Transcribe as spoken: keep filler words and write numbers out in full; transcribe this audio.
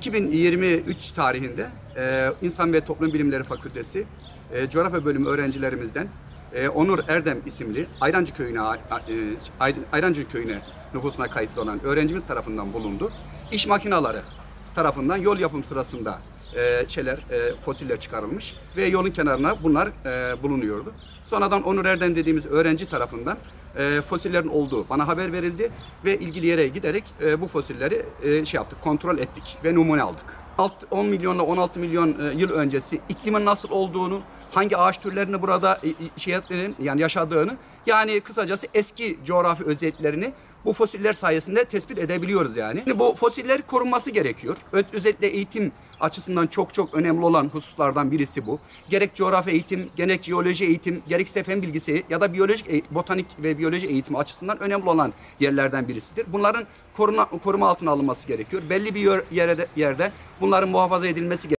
iki bin yirmi üç tarihinde e, İnsan ve Toplum Bilimleri Fakültesi e, Coğrafya Bölümü öğrencilerimizden e, Onur Erdem isimli Ayrancı köyüne e, Ayrancı köyüne nüfusuna kayıtlı olan öğrencimiz tarafından bulundu. İş makineleri tarafından yol yapım sırasında e, şeyler, e, fosiller çıkarılmış ve yolun kenarına bunlar e, bulunuyordu. Sonradan Onur Erdem dediğimiz öğrenci tarafından e, fosillerin olduğu bana haber verildi ve ilgili yere giderek e, bu fosilleri e, şey yaptık, kontrol ettik ve numune aldık. on milyonla on altı milyon e, yıl öncesi iklimin nasıl olduğunu, hangi ağaç türlerini burada e, şey etmenin, yani yaşadığını, yani kısacası eski coğrafi özelliklerini bu fosiller sayesinde tespit edebiliyoruz yani. Şimdi bu fosiller korunması gerekiyor. Özellikle eğitim açısından çok çok önemli olan hususlardan birisi bu. Gerek coğrafya eğitim, gerek jeoloji eğitim, gerekse fen bilgisi ya da biyolojik, botanik ve biyoloji eğitimi açısından önemli olan yerlerden birisidir. Bunların koruma, koruma altına alınması gerekiyor. Belli bir yerde, yerde bunların muhafaza edilmesi gerekiyor.